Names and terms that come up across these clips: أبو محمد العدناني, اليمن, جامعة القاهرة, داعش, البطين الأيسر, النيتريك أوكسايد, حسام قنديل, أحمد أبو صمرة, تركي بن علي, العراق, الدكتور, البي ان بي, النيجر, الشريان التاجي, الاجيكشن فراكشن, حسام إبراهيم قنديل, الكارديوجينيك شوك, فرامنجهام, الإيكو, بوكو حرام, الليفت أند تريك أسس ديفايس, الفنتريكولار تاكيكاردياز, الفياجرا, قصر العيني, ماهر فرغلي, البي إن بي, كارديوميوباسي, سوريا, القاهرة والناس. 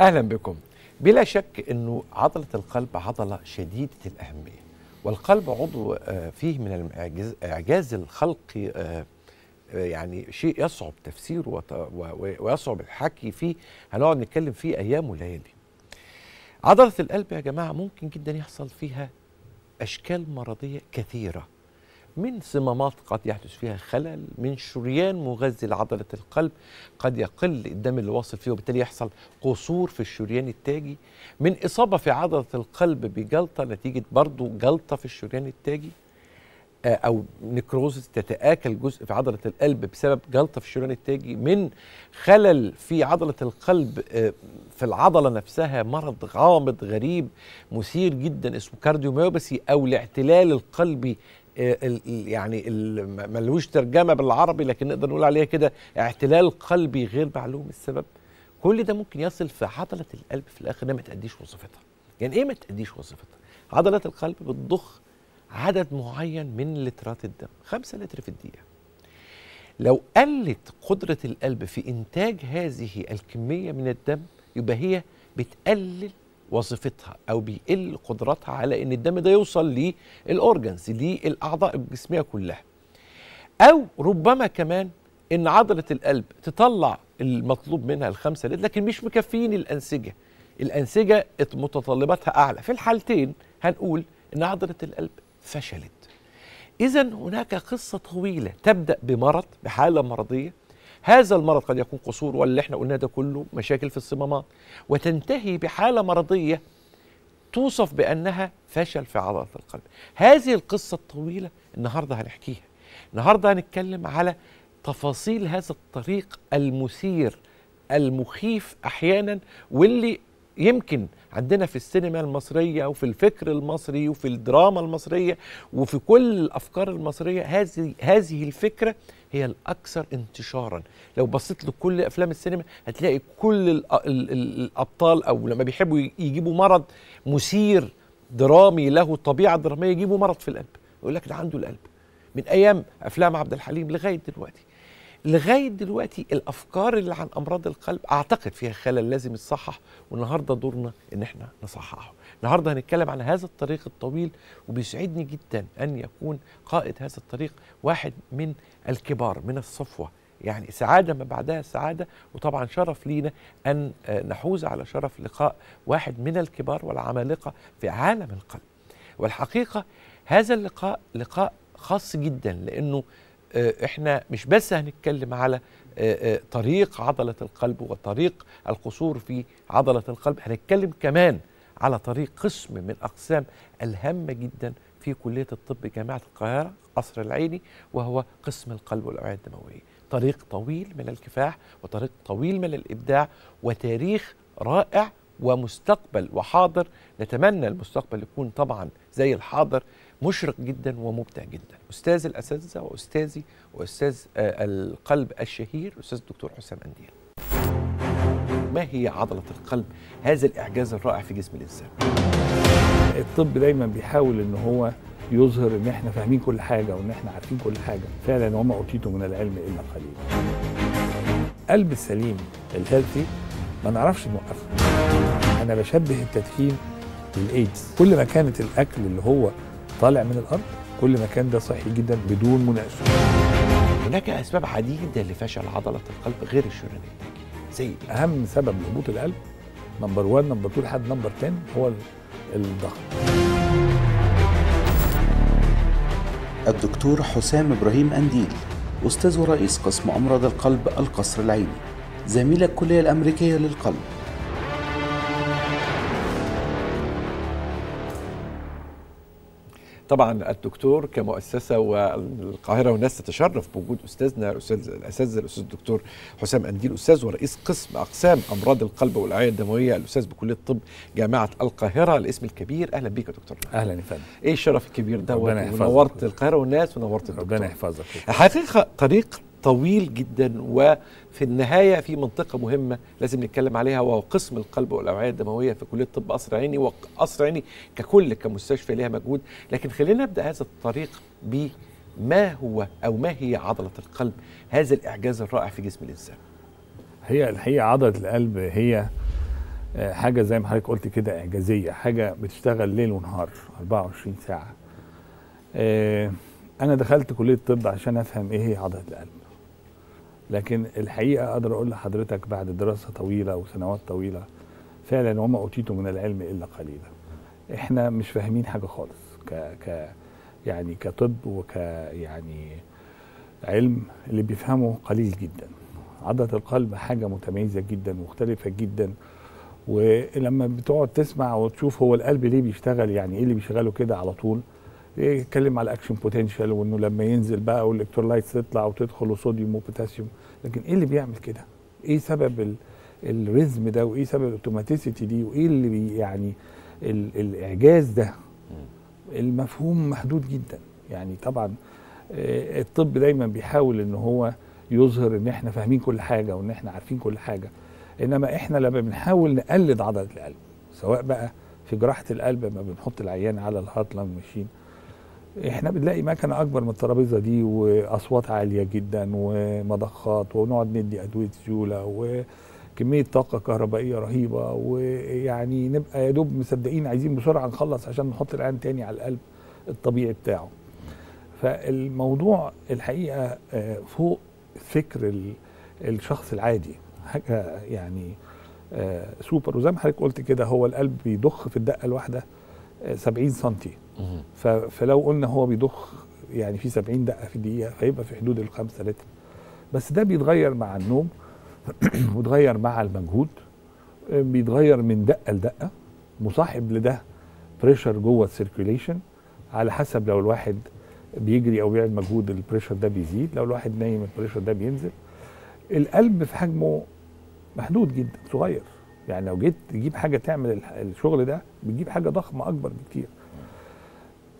أهلا بكم. بلا شك أنه عضلة القلب عضلة شديدة الأهمية، والقلب عضو فيه من الإعجاز الخلقي، يعني شيء يصعب تفسيره ويصعب الحكي فيه، هنقعد نتكلم فيه أيام وليالي. عضلة القلب يا جماعة ممكن جدا يحصل فيها أشكال مرضية كثيرة، من صمامات قد يحدث فيها خلل، من شريان مغذي لعضلة القلب قد يقل الدم اللي واصل فيه وبالتالي يحصل قصور في الشريان التاجي، من إصابة في عضلة القلب بجلطة نتيجة برضو جلطة في الشريان التاجي، أو نكروزس تتآكل جزء في عضلة القلب بسبب جلطة في الشريان التاجي، من خلل في عضلة القلب في العضلة نفسها، مرض غامض غريب مثير جدا اسمه كارديوميوباسي أو الاعتلال القلبي، يعني ملوش ترجمة بالعربي لكن نقدر نقول عليها كده اعتلال قلبي غير معلوم السبب. كل ده ممكن يصل في عضلة القلب في الآخر إنها ما تأديش وظيفتها. يعني إيه ما تأديش وظيفتها؟ عضلة القلب بتضخ عدد معين من لترات الدم، 5 لتر في الدقيقة. لو قلت قدرة القلب في إنتاج هذه الكمية من الدم يبقى هي بتقلل وظيفتها او بيقل قدرتها على ان الدم ده يوصل للاورجنز للاعضاء الجسميه كلها، او ربما كمان ان عضله القلب تطلع المطلوب منها ال5 لتر لكن مش مكفيين الانسجه متطلباتها اعلى. في الحالتين هنقول ان عضله القلب فشلت. اذا هناك قصه طويله تبدا بمرض، بحاله مرضيه، هذا المرض قد يكون قصور واللي احنا قلناه ده كله مشاكل في الصمامات، وتنتهي بحالة مرضية توصف بأنها فشل في عضلة القلب. هذه القصة الطويلة النهاردة هنحكيها. النهاردة هنتكلم على تفاصيل هذا الطريق المثير المخيف أحيانا، واللي يمكن عندنا في السينما المصرية وفي الفكر المصري وفي الدراما المصرية وفي كل الأفكار المصرية هذه الفكرة هي الأكثر انتشارا. لو بصيت لكل أفلام السينما هتلاقي كل الأبطال أو لما بيحبوا يجيبوا مرض مثير درامي له طبيعة درامية يجيبوا مرض في القلب، يقول لك ده عنده القلب، من أيام أفلام عبد الحليم لغاية دلوقتي الأفكار اللي عن أمراض القلب أعتقد فيها خلل لازم يتصحح، والنهاردة دورنا إن احنا نصححه. النهاردة هنتكلم عن هذا الطريق الطويل، وبيسعدني جدا أن يكون قائد هذا الطريق واحد من الكبار من الصفوة، يعني سعادة ما بعدها سعادة، وطبعا شرف لينا أن نحوز على شرف لقاء واحد من الكبار والعمالقة في عالم القلب. والحقيقة هذا اللقاء لقاء خاص جدا، لأنه احنا مش بس هنتكلم على طريق عضلة القلب وطريق القصور في عضلة القلب، هنتكلم كمان على طريق قسم من أقسام الهامة جدا في كلية الطب جامعة القاهرة قصر العيني، وهو قسم القلب والأوعية الدموية. طريق طويل من الكفاح وطريق طويل من الإبداع وتاريخ رائع ومستقبل وحاضر، نتمنى المستقبل يكون طبعا زي الحاضر مشرق جدا ومبدع جدا. أستاذ الأساتذة وأستاذي وأستاذ القلب الشهير الأستاذ الدكتور حسام قنديل، ما هي عضلة القلب، هذا الإعجاز الرائع في جسم الإنسان؟ الطب دايما بيحاول إن هو يظهر إن إحنا فاهمين كل حاجة وإن إحنا عارفين كل حاجة، فعلا وما أوتيتم من العلم إلا قليلا. القلب السليم الهيلثي ما نعرفش نوقفه. أنا بشبه التدخين بالإيدز، كل ما كانت الأكل اللي هو طالع من الأرض كل ما كان ده صحي جدا بدون مناقشة. هناك أسباب عديدة لفشل عضلة القلب غير الشريان التاجي، زي أهم سبب لهبوط القلب نمبر 1 نمبر 2 لحد نمبر 10 هو الضغط. الدكتور حسام إبراهيم قنديل أستاذ ورئيس قسم أمراض القلب القصر العيني، زميل الكلية الأمريكية للقلب. طبعا الدكتور كمؤسسه والقاهره والناس تتشرف بوجود استاذنا الاستاذ الدكتور حسام قنديل، استاذ ورئيس قسم اقسام امراض القلب والاوعيه الدمويه، الاستاذ بكليه الطب جامعه القاهره، الاسم الكبير. اهلا بيك يا دكتور. اهلا يا فندم. ايه الشرف الكبير ده، ونورت القاهره والناس ونورت الدكتور. ربنا يحفظك. الحقيقه طريق طويل جدا، وفي النهايه في منطقه مهمه لازم نتكلم عليها، وهو قسم القلب والاوعيه الدمويه في كليه طب قصر عيني، وقصر عيني ككل كمستشفى ليها مجهود. لكن خلينا نبدا هذا الطريق بما هو او ما هي عضله القلب، هذا الاعجاز الرائع في جسم الانسان. هي الحقيقه عضله القلب هي حاجه زي ما حضرتك قلت كده اعجازيه، حاجه بتشتغل ليل ونهار 24 ساعه. انا دخلت كليه الطب عشان افهم ايه هي عضله القلب، لكن الحقيقه اقدر اقول لحضرتك بعد دراسه طويله وسنوات طويله فعلا وما اوتيتم من العلم الا قليلا. احنا مش فاهمين حاجه خالص يعني كطب يعني علم، اللي بيفهمه قليل جدا. عضله القلب حاجه متميزه جدا ومختلفه جدا، ولما بتقعد تسمع وتشوف هو القلب ليه بيشتغل، يعني ايه اللي بيشغله كده على طول، يتكلم على الاكشن بوتنشال وانه لما ينزل بقى والالكترولايتس تطلع وتدخل وصوديوم وبوتاسيوم، لكن ايه اللي بيعمل كده؟ ايه سبب الريزم ده؟ وايه سبب الاوتوماتيسيتي دي؟ وايه اللي يعني الاعجاز ده؟ المفهوم محدود جدا. يعني طبعا الطب دايما بيحاول ان هو يظهر ان احنا فاهمين كل حاجه وان احنا عارفين كل حاجه، انما احنا لما بنحاول نقلد عضله القلب، سواء بقى في جراحه القلب لما بنحط العيان على الهارت لانج ماشين، احنا بنلاقي مكنه اكبر من الترابيزه دي واصوات عاليه جدا ومضخات، ونقعد ندي ادويه سيوله وكميه طاقه كهربائيه رهيبه، ويعني نبقى يا دوب مصدقين عايزين بسرعه نخلص عشان نحط العيان تاني على القلب الطبيعي بتاعه. فالموضوع الحقيقه فوق فكر الشخص العادي، حاجه يعني سوبر. وزي ما حضرتك قلت كده، هو القلب بيضخ في الدقه الواحده 70 سم، فلو قلنا هو بيضخ يعني في 70 دقه في الدقيقه، فيبقى في حدود ال5 لتر. بس ده بيتغير مع النوم وتغير مع المجهود، بيتغير من دقه لدقه، مصاحب لده بريشر جوه السيركيوليشن على حسب، لو الواحد بيجري او بيعمل مجهود البريشر ده بيزيد، لو الواحد نايم البريشر ده بينزل. القلب في حجمه محدود جدا صغير، يعني لو جيت تجيب حاجه تعمل الشغل ده بتجيب حاجه ضخمه اكبر بكتير.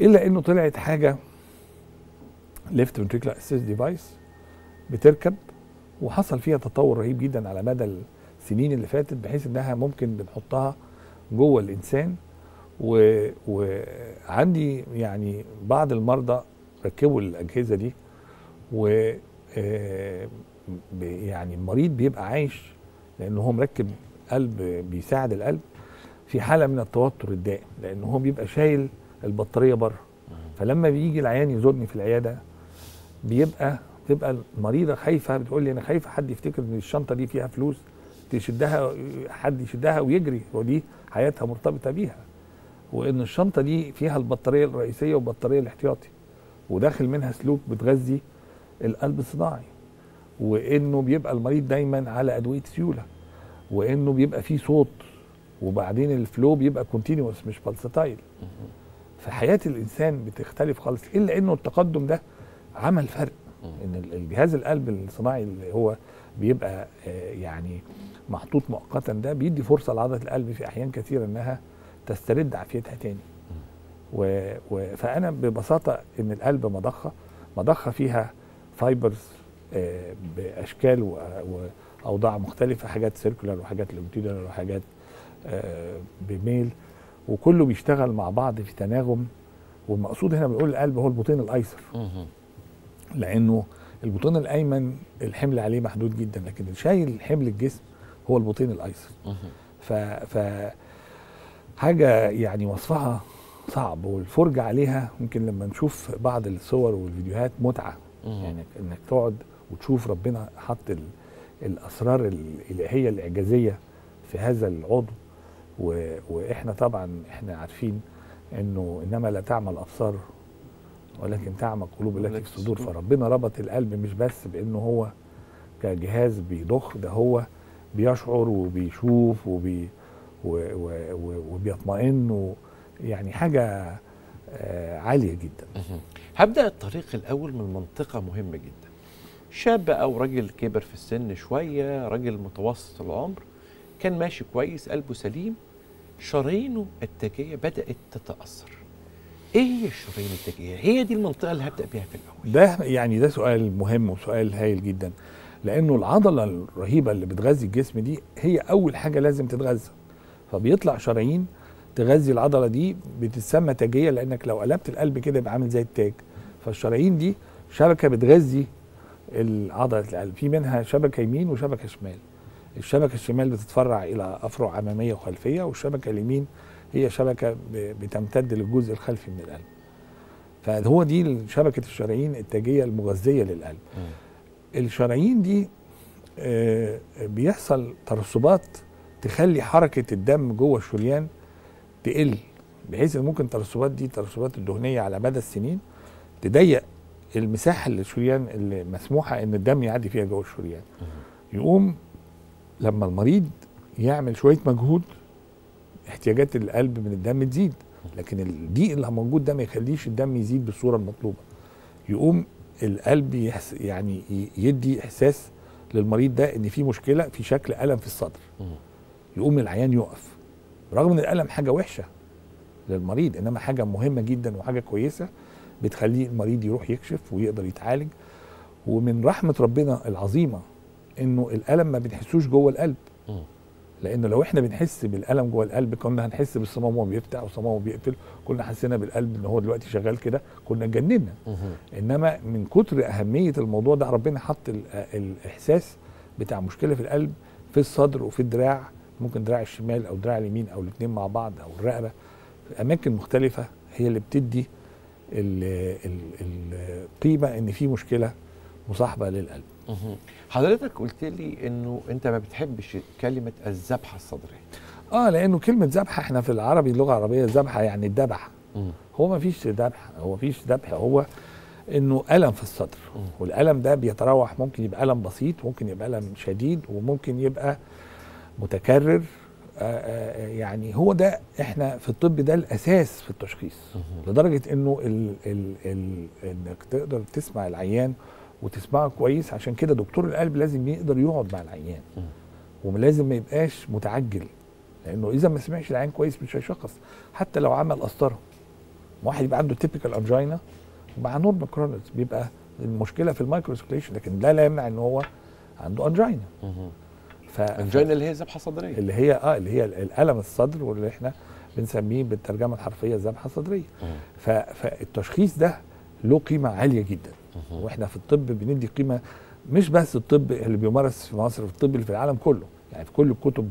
الا انه طلعت حاجه الليفت أند تريك أسس ديفايس بتركب، وحصل فيها تطور رهيب جدا على مدى السنين اللي فاتت، بحيث انها ممكن بنحطها جوه الانسان. وعندي يعني بعض المرضى ركبوا الاجهزه دي، و يعني المريض بيبقى عايش لأنه هو مركب قلب بيساعد القلب في حالة من التوتر الدائم، لأنه هو بيبقى شايل البطارية بره. فلما بيجي العيان يزورني في العيادة بتبقى المريضة خايفة، بتقول لي أنا خايفة حد يفتكر إن الشنطة دي فيها فلوس، تشدها حد يشدها ويجري، ودي حياتها مرتبطة بيها، وإن الشنطة دي فيها البطارية الرئيسية والبطارية الاحتياطي، وداخل منها سلوك بتغذي القلب الصناعي، وانه بيبقى المريض دايما على ادويه سيوله، وانه بيبقى فيه صوت، وبعدين الفلو بيبقى كونتينوس مش بالستايل. فحياه الانسان بتختلف خالص، الا انه التقدم ده عمل فرق، ان الجهاز القلب الصناعي اللي هو بيبقى يعني محطوط مؤقتا ده بيدي فرصه لعضله القلب في احيان كثيره انها تسترد عافيتها تاني. فانا ببساطه ان القلب مضخه فيها فايبرز باشكال واوضاع مختلفه، حاجات سيركولار وحاجات لونجيتودينال وحاجات بميل، وكله بيشتغل مع بعض في تناغم. والمقصود هنا بنقول القلب هو البطين الايسر، لانه البطين الايمن الحمل عليه محدود جدا، لكن اللي شايل حمل الجسم هو البطين الايسر. حاجه يعني وصفها صعب، والفرج عليها ممكن لما نشوف بعض الصور والفيديوهات متعه، يعني انك تقعد وتشوف ربنا حط الاسرار الالهيه الاعجازيه في هذا العضو. واحنا طبعا احنا عارفين انه انما لا تعمى الابصار ولكن تعمى القلوب التي في الصدور. فربنا ربط القلب مش بس بانه هو كجهاز بيضخ، ده هو بيشعر وبيشوف وبيطمئن، يعني حاجه عاليه جدا. هبدا الطريق الاول من منطقه مهمه جدا. شاب او راجل كبر في السن شويه، راجل متوسط العمر، كان ماشي كويس، قلبه سليم، شرايينه التاجيه بدات تتاثر. ايه هي الشرايين التاجيه؟ هي دي المنطقه اللي هبدا بيها في الاول. ده يعني ده سؤال مهم وسؤال هايل جدا، لانه العضله الرهيبه اللي بتغذي الجسم دي هي اول حاجه لازم تتغذى، فبيطلع شرايين تغذي العضله دي بتتسمى تاجيه، لانك لو قلبت القلب كده يبقى عامل زي التاج. فالشرايين دي شبكه بتغذي عضله القلب، في منها شبكه يمين وشبكه شمال. الشبكه الشمال بتتفرع الى افرع اماميه وخلفيه، والشبكه اليمين هي شبكه بتمتد للجزء الخلفي من القلب. فهو دي شبكه الشرايين التاجيه المغذيه للقلب. الشرايين دي بيحصل ترسبات تخلي حركه الدم جوه الشريان تقل، بحيث ان ممكن الترسبات دي الترسبات الدهنيه على مدى السنين تضيق المساحه اللي الشريان اللي مسموحه ان الدم يعدي فيها جوه الشريان. يقوم لما المريض يعمل شويه مجهود احتياجات القلب من الدم تزيد، لكن الضيق اللي موجود ده ما يخليش الدم يزيد بالصوره المطلوبه. يقوم القلب يعني يدي احساس للمريض ده ان في مشكله، في شكل الم في الصدر. يقوم العيان يقف، رغم ان الالم حاجه وحشه للمريض انما حاجه مهمه جدا وحاجه كويسه بتخليه المريض يروح يكشف ويقدر يتعالج. ومن رحمه ربنا العظيمه انه الالم ما بنحسوش جوه القلب، لانه لو احنا بنحس بالالم جوه القلب كنا هنحس بالصمام وهو بيفتح وصمام وهو بيقفل، كنا حسينا بالقلب ان هو دلوقتي شغال كده كنا اتجننا. انما من كتر اهميه الموضوع ده ربنا حط الاحساس بتاع مشكله في القلب في الصدر وفي الدراع، ممكن دراع الشمال او دراع اليمين او الاثنين مع بعض او الرقبه، اماكن مختلفه هي اللي بتدي القيمه ان في مشكله مصاحبه للقلب. حضرتك قلت لي انه انت ما بتحبش كلمه الذبحه الصدريه. لانه كلمه ذبحه احنا في العربي اللغه العربيه ذبحه يعني الذبح. هو ما فيش ذبح، هو فيش ذبح، هو انه الم في الصدر. والالم ده بيتراوح، ممكن يبقى الم بسيط، ممكن يبقى الم شديد، وممكن يبقى متكرر. يعني هو ده احنا في الطب ده الاساس في التشخيص، لدرجه انه انك تقدر تسمع العيان وتسمعه كويس. عشان كده دكتور القلب لازم يقدر يقعد مع العيان، ولازم ما يبقاش متعجل، لانه اذا ما سمعش العيان كويس مش هيشخص حتى لو عمل قسطره. واحد يبقى عنده تيبيكال انجينا مع نورمال كرونز بيبقى المشكله في المايكرو سيركيليشن، لكن ده لا يمنع ان هو عنده انجينا. انجينا اللي هي ذبحه صدريه، اللي هي الالم الصدر، واللي احنا بنسميه بالترجمه الحرفيه ذبحه صدريه. فالتشخيص ده له قيمه عاليه جدا، واحنا في الطب بندي قيمه، مش بس الطب اللي بيمارس في مصر، في الطب اللي في العالم كله. يعني في كل الكتب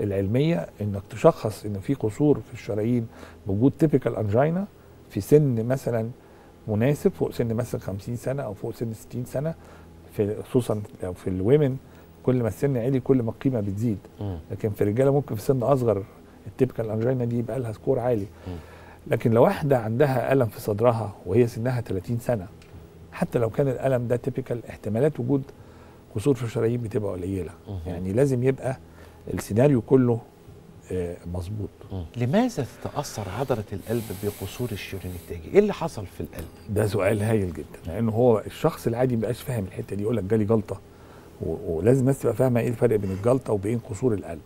العلميه انك تشخص ان في قصور في الشرايين بوجود تيبيكال انجينا في سن مثلا مناسب، فوق سن مثلا 50 سنه او فوق سن 60 سنه، خصوصا في الويمن كل ما السن عالي كل ما القيمه بتزيد. لكن في الرجاله ممكن في سن اصغر التيبيكال انجينا دي يبقى لها سكور عالي. لكن لو واحده عندها الم في صدرها وهي سنها 30 سنه، حتى لو كان الالم ده تيبيكال، احتمالات وجود قصور في الشرايين بتبقى قليله. يعني لازم يبقى السيناريو كله مظبوط. لماذا تتاثر عضله القلب بقصور الشريان التاجي؟ ايه اللي حصل في القلب؟ ده سؤال هايل جدا، لان هو الشخص العادي مبقاش فاهم الحته دي، يقول لك جالي جلطه، ولازم الناس تبقى فاهمه ايه الفرق بين الجلطه وبين قصور القلب.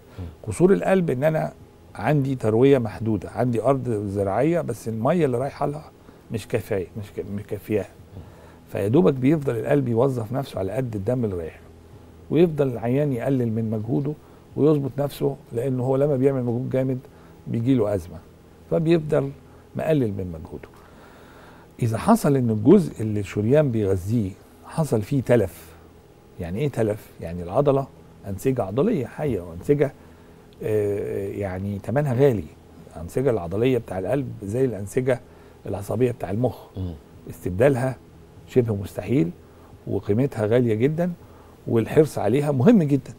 قصور القلب ان انا عندي ترويه محدوده، عندي ارض زراعيه بس الميه اللي رايحه لها مش كافيه، مش كافياها، فيا دوبك بيفضل القلب يوظف نفسه على قد الدم اللي رايح له، ويفضل العيان يقلل من مجهوده ويظبط نفسه، لانه هو لما بيعمل مجهود جامد بيجي له ازمه، فبيفضل مقلل من مجهوده. اذا حصل ان الجزء اللي الشريان بيغذيه حصل فيه تلف. يعني ايه تلف؟ يعني العضله انسجه عضليه حيه وانسجه يعني ثمنها غالي. الانسجه العضليه بتاع القلب زي الانسجه العصبيه بتاع المخ، استبدالها شبه مستحيل وقيمتها غاليه جدا، والحرص عليها مهم جدا،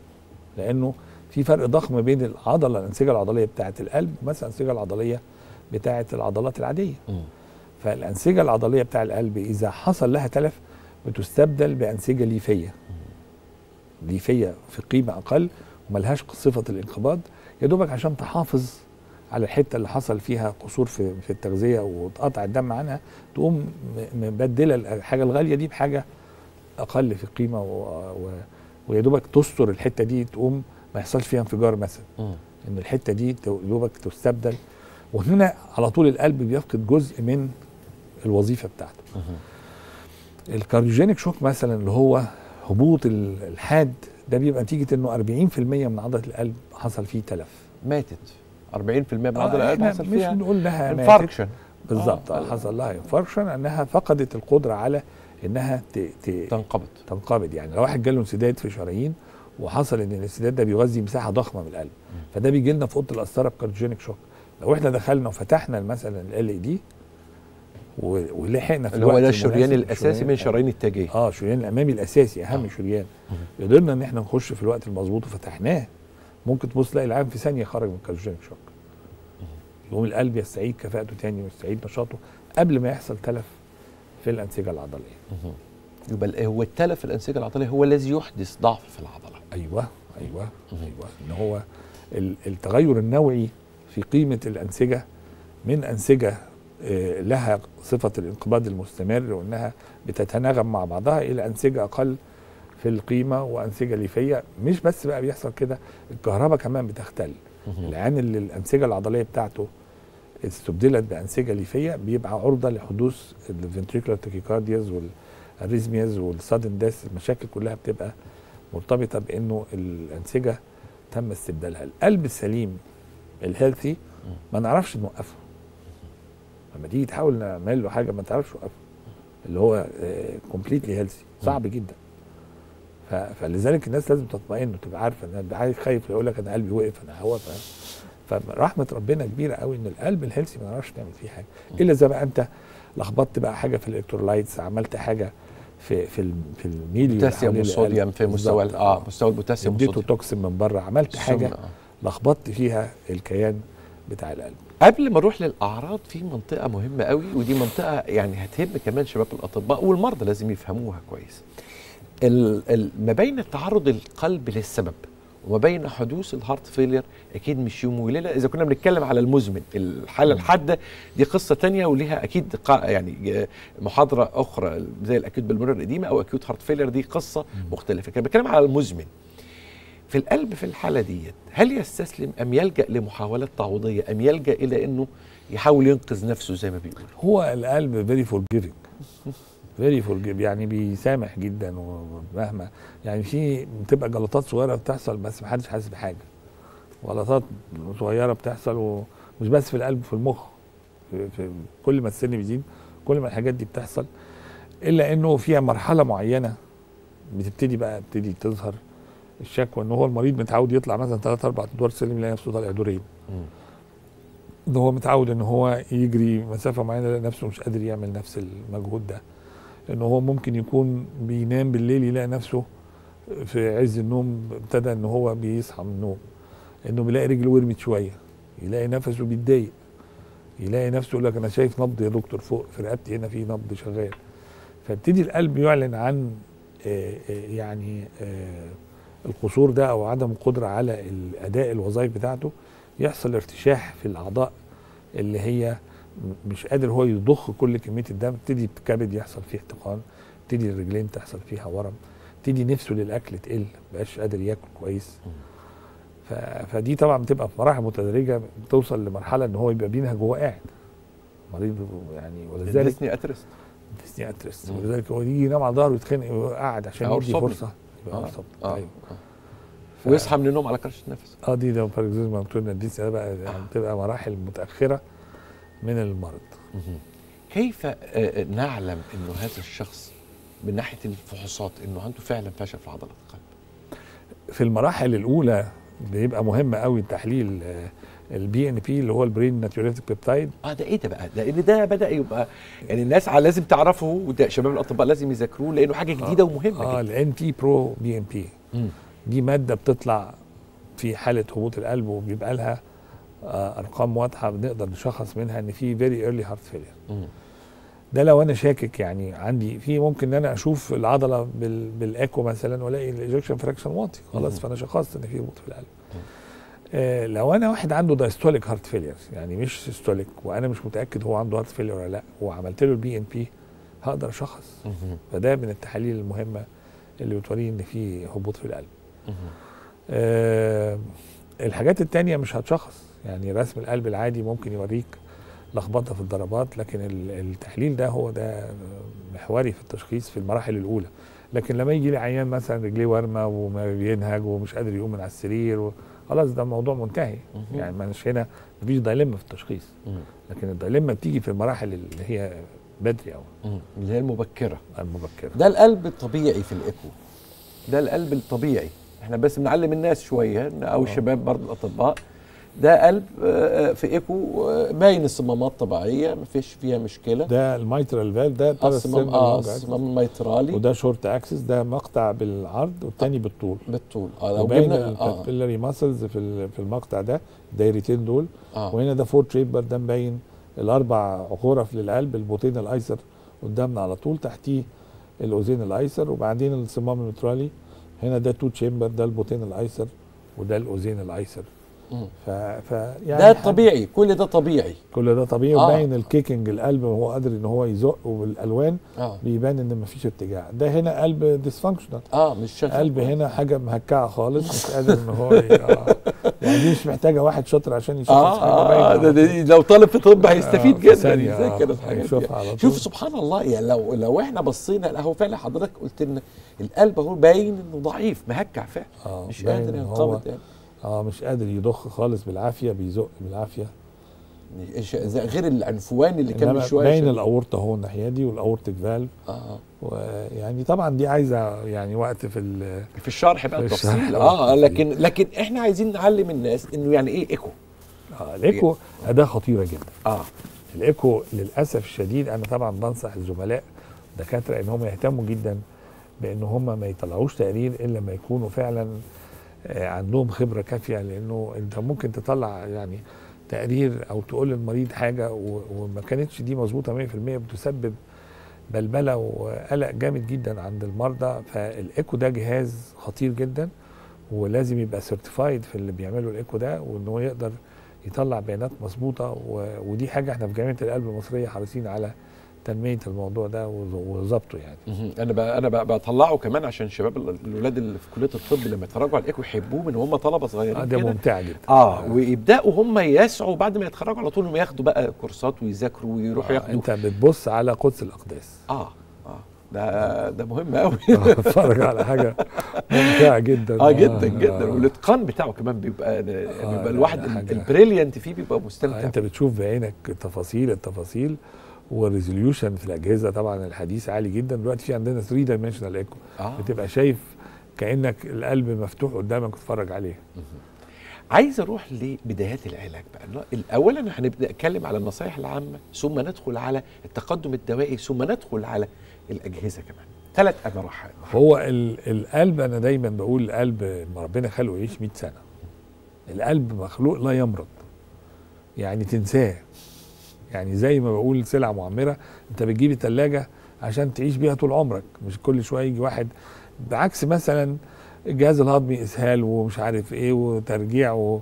لانه في فرق ضخم بين العضله الانسجه العضليه بتاعه القلب مثلا الانسجه العضليه بتاعه العضلات العاديه. فالانسجه العضليه بتاع القلب اذا حصل لها تلف بتستبدل بانسجه ليفيه، ليفيه في قيمه اقل وملهاش صفه الانقباض، يا دوبك عشان تحافظ على الحته اللي حصل فيها قصور في التغذيه وتقطع الدم عنها، تقوم مبدله الحاجه الغاليه دي بحاجه اقل في القيمه، ويا دوبك تستر الحته دي، تقوم ما يحصلش فيها انفجار مثلا، ان الحته دي يا دوبك تستبدل. وهنا على طول القلب بيفقد جزء من الوظيفه بتاعته. الكارديوجينيك شوك مثلا اللي هو هبوط الحاد ده بيبقى نتيجه انه 40% من عضله القلب حصل فيه تلف. ماتت 40% من عضله القلب حصل فيها، مش بنقول لها انفاركشن بالظبط، حصل لها انفاركشن، انها فقدت القدره على انها تنقبض. يعني لو واحد جاله انسداد في شرايين وحصل ان الانسداد ده بيغذي مساحه ضخمه من القلب، فده بيجي لنا في اوضه القسطره بكارديوجينيك شوك. لو احنا دخلنا وفتحنا مثلا ال اي دي ولحقنا في اللي هو ده الشريان الاساسي من شرايين التاجيه، الشريان الامامي الاساسي اهم شريان، قدرنا ان احنا نخش في الوقت المظبوط وفتحناه، ممكن تبص تلاقي العام في ثانيه خرج من الكارديوجينيك شوك. يقوم القلب يستعيد كفاءته تاني ويستعيد نشاطه قبل ما يحصل تلف في الانسجه العضليه. يبقى هو التلف في الانسجه العضليه هو الذي يحدث ضعف في العضله. ايوه ان هو التغير النوعي في قيمه الانسجه من انسجه لها صفه الانقباض المستمر وانها بتتناغم مع بعضها الى انسجه اقل في القيمه وانسجه ليفيه. مش بس بقى بيحصل كده، الكهرباء كمان بتختل. العين اللي الانسجه العضليه بتاعته استبدلت بانسجه ليفيه بيبقى عرضه لحدوث الفنتريكولار تاكيكاردياز والاريزمياز والسادن ديث. المشاكل كلها بتبقى مرتبطه بانه الانسجه تم استبدالها. القلب السليم الهيلثي ما نعرفش نوقفه، لما تيجي تحاول نعمل له حاجه ما تعرفش توقفه، اللي هو كومبليتلي هيلثي صعب جدا. فلذلك الناس لازم تطمئن وتبقى عارفه ان عايز خايف يقول لك انا قلبي وقف انا هوقف. فرحمه ربنا كبيره قوي ان القلب الهيلثي ما نعرفش نعمل فيه حاجه الا اذا بقى انت لخبطت بقى حاجه في الالكترولايتس، عملت حاجه في الميليو، بوتاسيوم والصوديوم في مستوى مستوى البوتاسيوم والصوديوم، اديته توكسين من بره، عملت حاجه لخبطت فيها الكيان بتاع القلب. قبل ما نروح للاعراض في منطقه مهمه قوي، ودي منطقه يعني هتهم كمان شباب الاطباء والمرضى لازم يفهموها كويس. ما بين تعرض القلب للسبب وما بين حدوث الهارت فيلير اكيد مش يوم وليله. اذا كنا بنتكلم على المزمن الحاله الحاده دي قصه ثانيه وليها اكيد يعني محاضره اخرى زي الاكيوت بالمرور القديمه او اكيوت هارت فيلير، دي قصه مختلفه. كنا بنتكلم على المزمن في القلب. في الحاله ديت هل يستسلم ام يلجا لمحاولات تعويضيه ام يلجا الى انه يحاول ينقذ نفسه زي ما بيقول؟ هو القلب فيري فورجيفنج فيري فورجيف، يعني بيسامح جدا ومهما يعني في بتبقى جلطات صغيره بتحصل بس ما حدش حاسس بحاجه. غلطات صغيره بتحصل ومش بس في القلب، في المخ، في كل ما السن بيزيد كل ما الحاجات دي بتحصل، الا انه فيها مرحله معينه بتبتدي بقى تظهر الشكوى. ان هو المريض متعود يطلع مثلا 3-4 ادوار سلم يلاقي نفسه طالع دورين. ان هو متعود ان هو يجري مسافه معينه يلاقي نفسه مش قادر يعمل نفس المجهود ده. إنه هو ممكن يكون بينام بالليل يلاقي نفسه في عز النوم ابتدى إن هو بيصحى من النوم. إنه بيلاقي رجله ورمت شوية، يلاقي نفسه بيتضايق، يلاقي نفسه يقول لك أنا شايف نبض يا دكتور فوق في رقبتي هنا في نبض شغال. فابتدي القلب يعلن عن يعني القصور ده أو عدم القدرة على أداء الوظائف بتاعته. يحصل ارتشاح في الأعضاء اللي هي مش قادر هو يضخ كل كميه الدم. ابتدي الكبد يحصل فيه احتقان، ابتدي الرجلين تحصل فيها ورم، ابتدي نفسه للاكل تقل، مبقاش قادر ياكل كويس. فدي طبعا بتبقى في مراحل متدرجه، بتوصل لمرحله ان هو يبقى بينهج وهو قاعد مريض يعني. ولذلك ديسني اترست ولذلك هو يجي ينام على ظهره ويتخنق ويقعد عشان يدي فرصه يبقى مصاب. ايوه ويصحى من النوم على كرشه نفس. دي لو باركنسون قلنا الديسني ده بقى يعني بتبقى مراحل متاخره من المرض. كيف نعلم انه هذا الشخص من ناحيه الفحوصات انه عنده فعلا فشل في عضلات القلب؟ في المراحل الاولى بيبقى مهم قوي تحليل البي ان بي اللي هو البرين ناتيوريتك بيبتايد. ده ايه ده بقى؟ لان ده بدا يبقى يعني الناس لازم تعرفه، وده شباب الاطباء لازم يذاكروه لانه حاجه جديده ومهمه. الان تي برو بي ان بي دي ماده بتطلع في حاله هبوط القلب وبيبقى لها ارقام واضحه بنقدر نشخص منها ان في فيري ايرلي هارت فيلير. ده لو انا شاكك يعني عندي في ممكن ان انا اشوف العضله بالاكو مثلا والاقي الاجيكشن فراكشن واطي خلاص، فانا شخصت ان في هبوط في القلب. لو انا واحد عنده دايستوليك هارت فيلير يعني مش سيستوليك وانا مش متاكد هو عنده هارت فيلير ولا لا وعملت له البي ان بي هقدر اشخص. فده من التحاليل المهمه اللي بتوريني ان في هبوط في القلب. الحاجات الثانيه مش هتشخص يعني. رسم القلب العادي ممكن يوريك لخبطه في الضربات، لكن التحليل ده هو ده محوري في التشخيص في المراحل الاولى. لكن لما يجي لي عيان مثلا رجليه وارمه وبينهج ومش قادر يقوم من على السرير خلاص ده الموضوع منتهي يعني. مش هنا مفيش دايلما في التشخيص، لكن الدايلما بتيجي في المراحل اللي هي بدري قوي اللي هي المبكره. ده القلب الطبيعي في الايكو، ده القلب الطبيعي احنا بس بنعلم الناس شويه او الشباب برضه الاطباء. ده قلب في ايكو باين الصمامات طبيعيه ما فيش فيها مشكله. ده الميترال فالف ده الصمام الميترالي، وده شورت اكسس، ده مقطع بالعرض والثاني بالطول. بالطول لو جبنا الكابيلاري ماسلز في المقطع ده الدايرتين دول وهنا ده فور تريبر، ده مبين الاربع غرف للقلب، البطين الايسر قدامنا على طول، تحتيه الاذين الايسر، وبعدين الصمام الميترالي هنا ده تو تشامبر، ده البطين الايسر وده الاذين الايسر. يعني ده طبيعي، كل ده طبيعي، كل ده طبيعي. وباين الكيكنج القلب وهو قادر ان هو يزق، وبالالوان بيبان ان مفيش ارتجاع. ده هنا قلب ديسفانكشنال، مش شغال، قلب هنا حاجه مهكعه خالص مش قادر ان هو يعني دي مش محتاجه واحد شاطر عشان يشوف ده لو طالب في طب هيستفيد جدا يذاكر الحاجات دي. شوف سبحان الله، يعني لو احنا بصينا اهو فعلا حضرتك قلت ان القلب اهو باين انه ضعيف مهكع فعلا، مش قادر ينقبض، مش قادر يضخ خالص، بالعافيه بيزق بالعافيه، غير العنفوان اللي كان من شويه باين الاورطه اهو الناحيه دي والاورتيك فالف. ويعني طبعا دي عايزه يعني وقت في الشرح بقى التفصيل. لكن احنا عايزين نعلم الناس انه يعني ايه ايكو. الايكو اداه خطيره جدا. الايكو للاسف الشديد انا طبعا بنصح الزملاء الدكاتره ان هم يهتموا جدا بان هم ما يطلعوش تقرير الا لما يكونوا فعلا عندهم خبره كافيه، لانه انت ممكن تطلع يعني تقرير او تقول للمريض حاجه وما كانتش دي مظبوطه 100%، بتسبب بلبله وقلق جامد جدا عند المرضى. فالايكو ده جهاز خطير جدا، ولازم يبقى سيرتيفايد في اللي بيعملوا الايكو ده، وان هو يقدر يطلع بيانات مظبوطه، ودي حاجه احنا في جامعه القلب المصريه حريصين على تنميه الموضوع ده وظبطه. يعني انا بطلعه كمان عشان الشباب الاولاد اللي في كليه الطب لما يتفرجوا على الايكو يحبوه من هم طلبه صغيرين. ده ممتع جدا. ويبداوا هم يسعوا بعد ما يتخرجوا على طول انهم ياخدوا بقى كورسات ويذاكروا ويروحوا ياخدوا. انت بتبص على قدس الاقداس. ده مهم قوي. اتفرج على حاجه ممتعه جدا. جدا جدا. والاتقان بتاعه كمان بيبقى الواحد البريليانت فيه بيبقى مستمتع. انت بتشوف بعينك التفاصيل والريزوليوشن في الاجهزه طبعا الحديث عالي جدا. دلوقتي في عندنا 3 دايمنشنال ايكو، بتبقى شايف كانك القلب مفتوح قدامك تتفرج عليه. عايز اروح لبدايات العلاج بقى. اولا هنبدا نتكلم على النصائح العامه، ثم ندخل على التقدم الدوائي، ثم ندخل على الاجهزه كمان. 3 مراحل. هو القلب انا دايما بقول القلب ربنا خلقه يعيش 100 سنه. القلب مخلوق لا يمرض، يعني تنساه. يعني زي ما بقول سلعه معمره، انت بتجيب الثلاجه عشان تعيش بيها طول عمرك، مش كل شويه يجي واحد. بعكس مثلا الجهاز الهضمي اسهال ومش عارف ايه وترجيع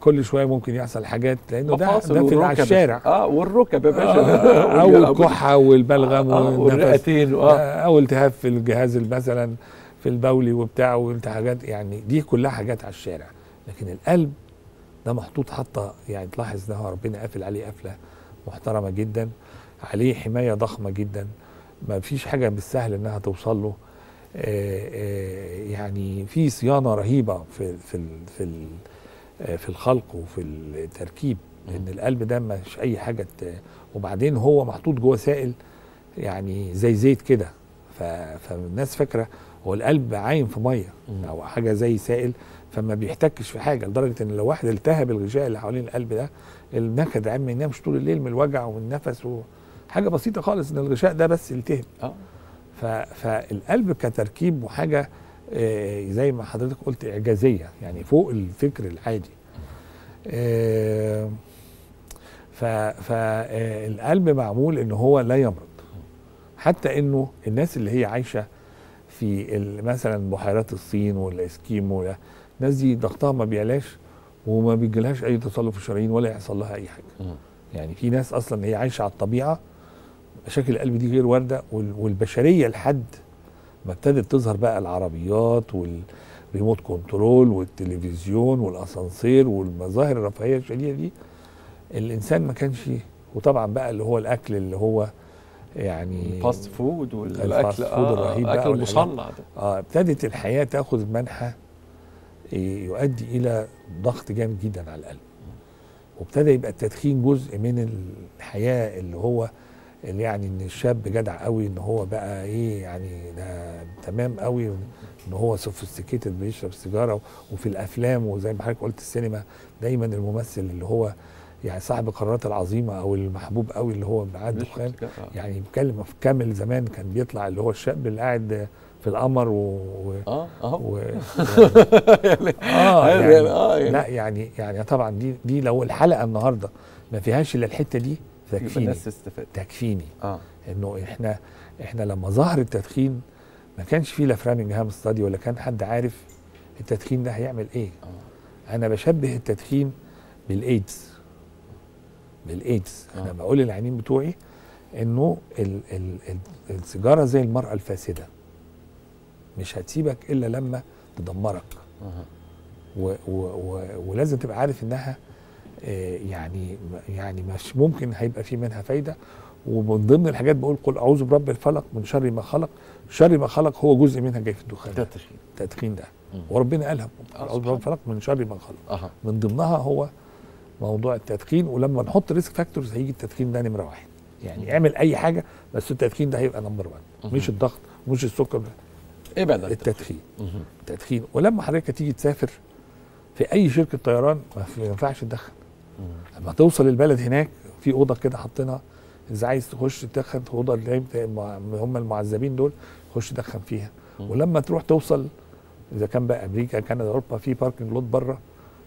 كل شويه ممكن يحصل حاجات، لانه ده في على الشارع. والركب يا باشا، او الكحه والبلغم والرئتين، او التهاب في الجهاز مثلا في البولي وبتاع، وانت حاجات يعني دي كلها حاجات على الشارع. لكن القلب ده محطوط حطه يعني تلاحظ انها ربنا قافل عليه قفله محترمه جدا، عليه حمايه ضخمه جدا، ما فيش حاجه بالسهل انها توصل له. يعني في صيانه رهيبه في الخلق وفي التركيب، لان القلب ده مش اي حاجه. وبعدين هو محطوط جوه سائل يعني زي زيت كده، فالناس فاكره هو القلب عايم في ميه او حاجه زي سائل، فما بيحتكش في حاجه، لدرجه ان لو واحد التهب الغشاء اللي حوالين القلب ده النكد عم ما ينامش طول الليل من الوجع والنفس حاجه بسيطه خالص ان الغشاء ده بس التهب. فالقلب كتركيب وحاجه زي ما حضرتك قلت اعجازيه، يعني فوق الفكر العادي. فالقلب معمول ان هو لا يمرض، حتى انه الناس اللي هي عايشه في مثلا بحيرات الصين والاسكيمو، الناس دي ضغطها ما بيعلاش وما بيجيلهاش اي تصلب في الشرايين ولا يحصل لها اي حاجه. يعني في ناس اصلا هي عايشه على الطبيعه، مشاكل القلب دي غير وارده. والبشريه لحد ما ابتدت تظهر بقى العربيات والريموت كنترول والتلفزيون والاسانسير والمظاهر الرفاهيه الشديده دي، الانسان ما كانش. وطبعا بقى اللي هو الاكل اللي هو يعني الفاست فود والاكل الرهيب بقى، الاكل المصنع ده ابتدت الحياه تاخذ منحى يؤدي الى ضغط جامد جدا على القلب، وابتدى يبقى التدخين جزء من الحياه اللي هو يعني ان الشاب جدع قوي، ان هو بقى ايه يعني ده تمام قوي، ان هو سوفيستيكيتد بيشرب سيجاره. وفي الافلام وزي ما حضرتك قلت السينما دايما الممثل اللي هو يعني صاحب القرارات العظيمه او المحبوب قوي اللي هو قاعد دخان يعني بكلمه في كامل زمان كان بيطلع اللي هو الشاب اللي قاعد في القمر يعني لا يعني طبعا دي لو الحلقه النهارده ما فيهاش الا الحته دي تكفيني انه احنا لما ظهر التدخين ما كانش فيه لا فرامنجهام استادي ولا كان حد عارف التدخين ده هيعمل ايه. انا بشبه التدخين بالايدز. انا بقول للعينين بتوعي انه السيجاره زي المراه الفاسده مش هتسيبك الا لما تدمرك. ولازم تبقى عارف انها يعني مش ممكن هيبقى في منها فايده. ومن ضمن الحاجات بقول قل اعوذ برب الفلق من شر ما خلق. شر ما خلق هو جزء منها جاي في الدخان ده التدخين ده. وربنا قالها اعوذ برب الفلق من شر ما خلق. من ضمنها هو موضوع التدخين. ولما نحط ريسك فاكتورز هيجي التدخين ده نمره واحد. يعني اعمل اي حاجه بس التدخين ده هيبقى نمبر 1. مش الضغط مش السكر، ايه بقى التدخين. ولما حضرتك تيجي تسافر في اي شركه طيران ما ينفعش تدخن. لما توصل البلد هناك في اوضه كده حاطينها اذا عايز تخش تدخن، اوضه اللي هم المعذبين دول خش تدخن فيها. ولما تروح توصل اذا كان بقى امريكا كندا اوروبا في باركنج لوت بره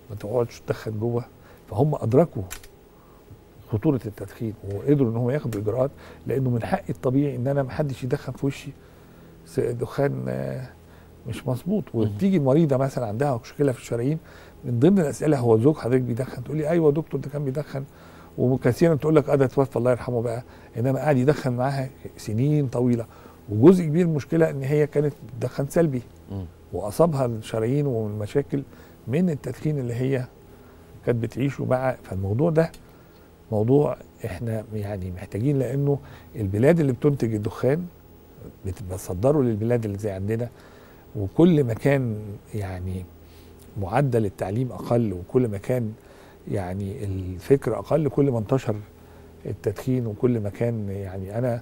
ما تقعدش تدخن جوه. فهم ادركوا خطوره التدخين وقدروا ان هم ياخدوا اجراءات، لانه من حقي الطبيعي ان انا ما حدش يدخن في وشي دخان مش مظبوط. وتيجي مريضه مثلا عندها مشكله في الشرايين، من ضمن الاسئله هو زوج حضرتك بيدخن؟ تقول لي ايوه يا دكتور ده كان بيدخن، وكثيرا تقول لك ده توفى الله يرحمه بقى، انما قاعد يدخن معاها سنين طويله. وجزء كبير المشكله ان هي كانت بتدخن سلبي واصابها الشرايين والمشاكل من التدخين اللي هي كانت بتعيشه مع. فالموضوع ده موضوع احنا يعني محتاجين، لانه البلاد اللي بتنتج الدخان بتصدره للبلاد اللي زي عندنا، وكل ما كان يعني معدل التعليم اقل وكل ما كان يعني الفكر اقل كل ما انتشر التدخين. وكل ما كان يعني انا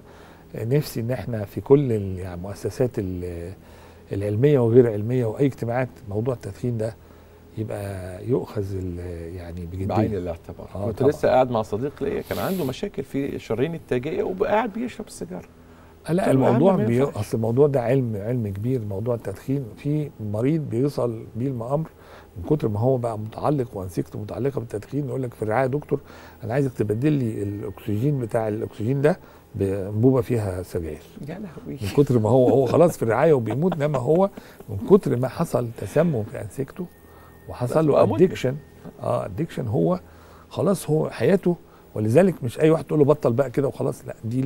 نفسي ان احنا في كل المؤسسات العلميه وغير علميه واي اجتماعات موضوع التدخين ده يبقى يؤخذ يعني بجديه بعين الاعتبار. كنت لسه قاعد مع صديق ليا كان عنده مشاكل في الشرايين التاجيه وقاعد بيشرب السيجاره. لا الموضوع اصل الموضوع ده علم كبير. موضوع التدخين في مريض بيصل بيه الامر من كتر ما هو بقى متعلق وانسجته متعلقه بالتدخين، يقول لك في الرعايه يا دكتور انا عايزك تبدل لي الاكسجين بتاع الاكسجين ده بانبوبه فيها سجاير. يا لهوي. من كتر ما هو خلاص في الرعايه وبيموت، انما هو من كتر ما حصل تسمم في انسجته وحصل له ادكشن. ادكشن هو خلاص هو حياته. ولذلك مش اي واحد تقول له بطل بقى كده وخلاص، لا دي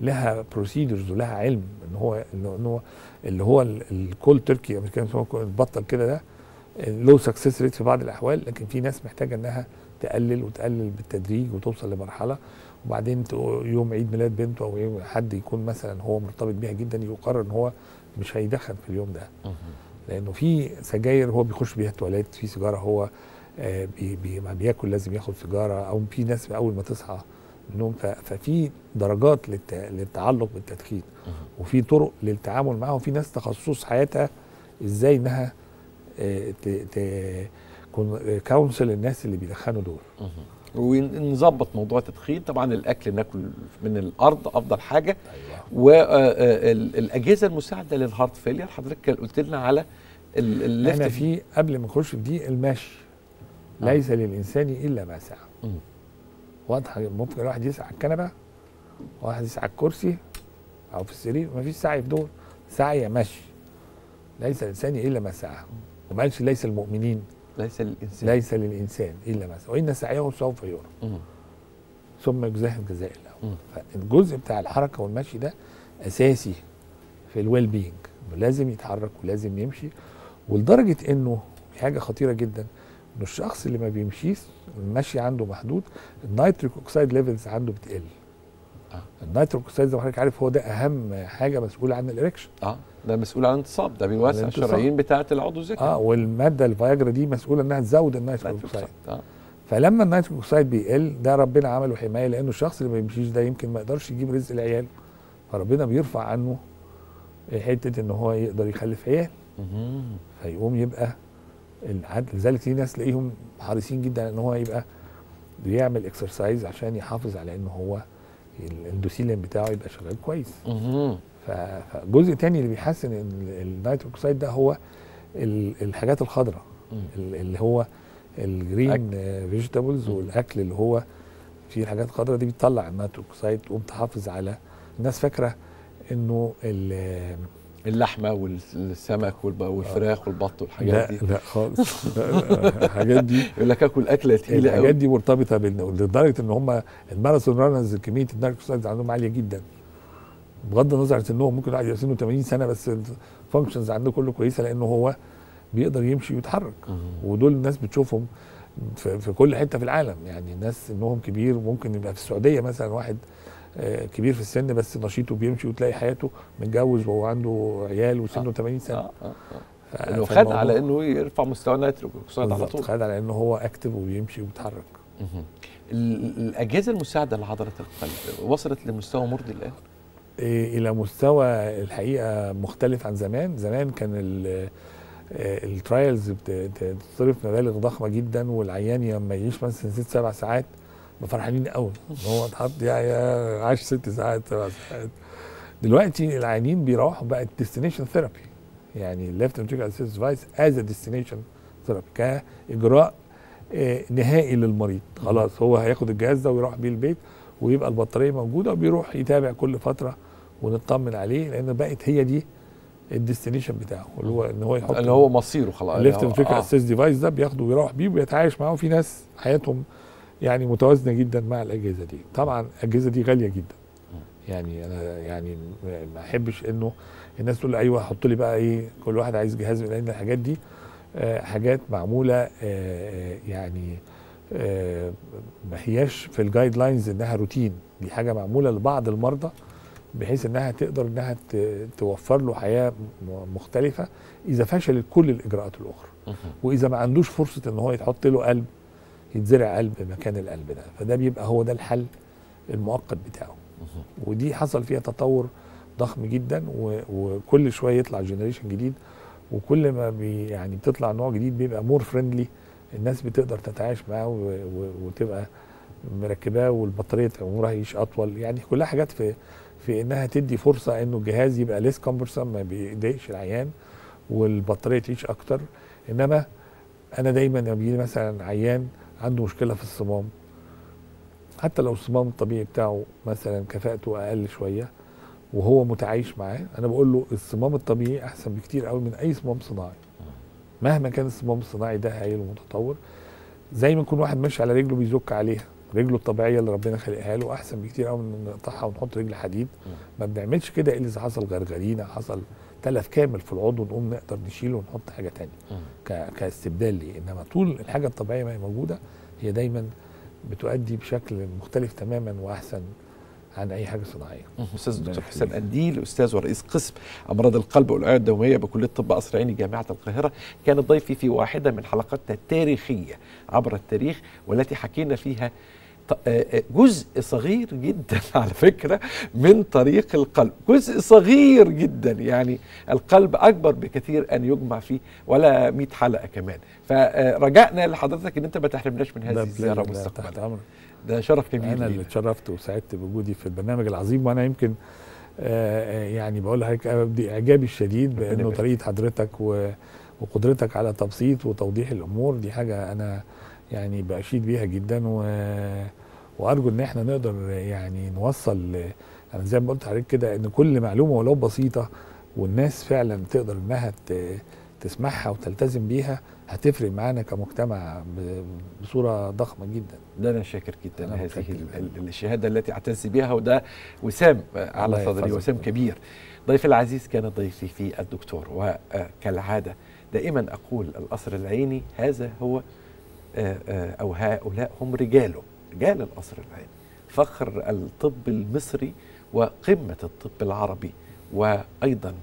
لها بروسيدرز ولها علم ان هو اللي هو الكول تركي كان بطل كده ده لو سكسس ريت في بعض الاحوال. لكن في ناس محتاجه انها تقلل بالتدريج وتوصل لمرحله، وبعدين يوم عيد ميلاد بنته او يوم حد يكون مثلا هو مرتبط بيها جدا يقرر ان هو مش هيدخن في اليوم ده، لانه في سجاير هو بيخش بيها التواليت، في سيجاره هو ما بياكل لازم ياخد سيجاره، او في ناس اول ما تصحى النوم. ففي درجات للتعلق بالتدخين وفي طرق للتعامل معه، وفي ناس تخصص حياتها ازاي انها كونسل الناس اللي بيدخنوا دول. ونظبط موضوع التدخين. طبعا الاكل ناكل من الارض افضل حاجه. والاجهزه المساعده للهارت فيلير حضرتك قلت لنا على الليفت. احنا في قبل ما نخش في دي المشي. ليس للانسان الا ما سعى. واضحه. ممكن واحد يسعى على الكنبه، واحد يسعى على الكرسي او في السرير، مفيش سعي في دول. سعي مشي. ليس الانسان الا ما سعى. وما قالش ليس المؤمنين ليس للانسان الا ما سعى، وان سعيه سوف يرى ثم يجزاه الجزاء الاوفى. فالجزء بتاع الحركه والمشي ده اساسي في الويل بينج. لازم يتحرك ولازم يمشي. ولدرجه انه في حاجه خطيره جدا، انه الشخص اللي ما بيمشيش المشي عنده محدود، النيتريك أوكسايد ليفلز عنده بتقل. النيتريك أوكسايد زي ما حضرتك عارف هو ده أهم حاجة مسؤول عن الإريكشن. ده مسؤول عن الانتصاب، ده بيوسع الشرايين بتاعة العضو الذكري. والمادة الفياجرا دي مسؤولة إنها تزود النيتريك أوكسايد. فلما النيتريك أوكسايد بيقل ده ربنا عمله حمايه، لانه الشخص اللي ما بيمشيش ده يمكن ما يقدرش يجيب رزق لعياله، فربنا بيرفع عنه حته ان هو يقدر يخلف عيال. فيقوم يبقى العدل، لذلك في ناس تلاقيهم حريصين جدا ان هو يبقى بيعمل اكسرسايز عشان يحافظ على ان هو الاندوثيلين بتاعه يبقى شغال كويس. فجزء تاني اللي بيحسن النيتريك أوكسايد ده هو الحاجات الخضراء اللي هو الجرين فيجيتابلز والاكل اللي هو فيه الحاجات الخضراء دي بتطلع النيتريك أوكسايد، تقوم تحافظ على الناس فاكره انه اللحمه والسمك والفراخ والبط والحاجات دي، لا خالص. الحاجات دي يقول لك اكل اكله تقيله قوي، الحاجات دي مرتبطه لدرجه ان هم الماراثون رانرز كميه النيتريك أوكسايد عندهم عاليه جدا بغض النظر عن سنهم، ممكن واحد يبقى سنه 80 سنه بس الفانكشنز عنده كله كويسه لانه هو بيقدر يمشي ويتحرك. ودول الناس بتشوفهم في كل حته في العالم، يعني الناس سنهم كبير، ممكن يبقى في السعوديه مثلا واحد كبير في السن بس نشيطه بيمشي وتلاقي حياته، متجوز وهو عنده عيال وسنه 80 سنه. خد على انه يرفع مستوى النيتريك أوكسايد على طول، خد على انه هو اكتف وبيمشي وبيتحرك. الاجهزه المساعده لعضله القلب وصلت لمستوى مرضي الان؟ الى مستوى الحقيقه مختلف عن زمان. زمان كان الترايلز بتصرف مبالغ ضخمه جدا، والعيان لما يعيش مثلا 6-7 ساعات فرحانين قوي ان هو اتحط، يا عاش 6 ساعات 7 ساعات. دلوقتي العيانين بيروحوا بقى الديستنيشن ثيرابي، يعني الليفت أند تريك أسس ديفايس از ديستنيشن ثيرابي، كاجراء نهائي للمريض. خلاص هو هياخد الجهاز ده ويروح بيه البيت ويبقى البطاريه موجوده، وبيروح يتابع كل فتره ونطمن عليه، لان بقت هي دي الديستنيشن بتاعه اللي هو ان هو يحط، اللي هو مصيره خلاص. الليفت أند تريك أسس ديفايس ده بياخده ويروح بيه ويتعايش معاه. في ناس حياتهم يعني متوازنه جدا مع الاجهزه دي. طبعا الاجهزه دي غاليه جدا، يعني انا يعني ما احبش انه الناس تقول ايوه حط لي بقى ايه، كل واحد عايز جهاز، لان الحاجات دي حاجات معموله يعني ما هياش في الجايد لاينز انها روتين، دي حاجه معموله لبعض المرضى بحيث انها تقدر انها توفر له حياه مختلفه اذا فشلت كل الاجراءات الاخرى، واذا ما عندوش فرصه ان هو يتحط له قلب، يتزرع قلب مكان القلب ده، فده بيبقى هو ده الحل المؤقت بتاعه. ودي حصل فيها تطور ضخم جدا، وكل شويه يطلع جنريشن جديد، وكل ما يعني بتطلع نوع جديد بيبقى مور فريندلي، الناس بتقدر تتعايش معاه وتبقى مركباه، والبطاريه عمرها يعيش اطول، يعني كلها حاجات في انها تدي فرصه انه الجهاز يبقى ليس كومبرسم، ما بيضايقش العيان، والبطاريه تعيش اكتر. انما انا دايما لما بيجي مثلا عيان عنده مشكله في الصمام، حتى لو الصمام الطبيعي بتاعه مثلا كفاءته اقل شويه وهو متعايش معاه، انا بقول له الصمام الطبيعي احسن بكتير قوي من اي صمام صناعي، مهما كان الصمام الصناعي ده هايل ومتطور، زي ما يكون واحد ماشي على رجله بيزك عليها، رجله الطبيعيه اللي ربنا خلقها له احسن بكتير قوي من نقطعها ونحط رجل حديد. ما بنعملش كده الا اذا حصل غرغرينه، حصل تلف كامل في العضو، نقوم نقدر نشيله ونحط حاجه ثانيه كاستبدال ليه. انما طول الحاجه الطبيعيه ما هي موجوده، هي دايما بتؤدي بشكل مختلف تماما واحسن عن اي حاجه صناعيه. استاذ الدكتور حسام قنديل، استاذ ورئيس قسم امراض القلب والاوعيه الدمويه بكليه طب قصر عيني جامعه القاهره، كان ضيفي في واحده من حلقاتنا التاريخيه عبر التاريخ، والتي حكينا فيها جزء صغير جدا على فكره من طريق القلب، جزء صغير جدا، يعني القلب اكبر بكثير ان يجمع فيه ولا 100 حلقه كمان. فرجعنا لحضرتك ان انت ما تحرمناش من هذه الزياره مستقبلا، ده شرف كبير. انا اللي اتشرفت وسعدت بوجودي في البرنامج العظيم، وانا يمكن يعني بقول لحضرتك ابدي اعجابي الشديد بانه طريقه حضرتك وقدرتك على تبسيط وتوضيح الامور دي حاجه انا يعني بأشيد بيها جدا، وارجو ان احنا نقدر يعني نوصل، انا زي ما قلت لحضرتك كده، ان كل معلومه ولو بسيطه والناس فعلا تقدر انها تسمعها وتلتزم بيها هتفرق معانا كمجتمع بصوره ضخمه جدا. ده انا شاكر جدا هذه الشهاده التي اعتز بها، وده وسام على صدري، وسام كبير. ضيفي العزيز كان ضيفي في الدكتور، وكالعاده دائما اقول القصر العيني هذا هو او هؤلاء هم رجاله، رجال القصر العيني، فخر الطب المصري وقمه الطب العربي، وايضا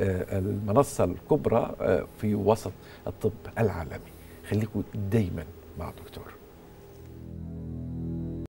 المنصة الكبرى في وسط الطب العالمي. خليكم دايما مع الدكتور.